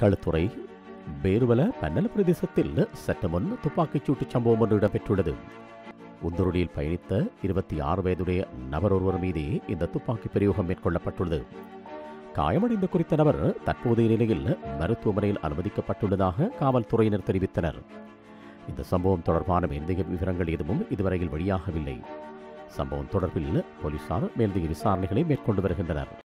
களத்துறை பேர்வல பன்னல பிரதேசத்தில் சற்று முன் துப்பாக்கிச் சூட்டு சம்பவம் ஒன்று இடம்பெற்றுள்ளது. உந்தருளியில் பயணித்த 26 வயதுடைய நபர் ஒருவர் மீதே இந்த துப்பாக்கி பிரயோகம் மேற்கொள்ளப்பட்டுள்ளது. காயமடைந்த குறித்த நபர் தற்போதைய நிலையில் மருத்துவமனையில் அனுமதிக்கப்பட்டுள்ளதாக காவல்துறையினர் தெரிவித்தனர். இந்த சம்பவம் தொடர்பான மேலதிக விவரங்கள் எதுவும் இதுவரையில் வெளியாகவில்லை. சம்பவம் தொடர்பில் போலீசார் மேலதிக விசாரணைகளை மேற்கொண்டு வருகின்றனர்.